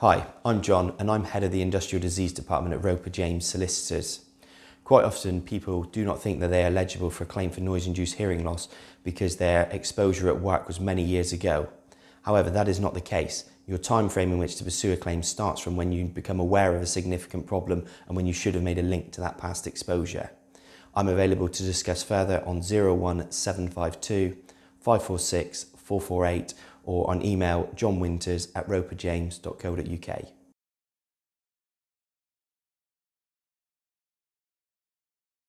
Hi, I'm John and I'm head of the Industrial Disease Department at Roper James Solicitors. Quite often people do not think that they are eligible for a claim for noise-induced hearing loss because their exposure at work was many years ago. However, that is not the case. Your time frame in which to pursue a claim starts from when you become aware of a significant problem and when you should have made a link to that past exposure. I'm available to discuss further on 01752 546 448 or on email johnwinters@roperjames.co.uk.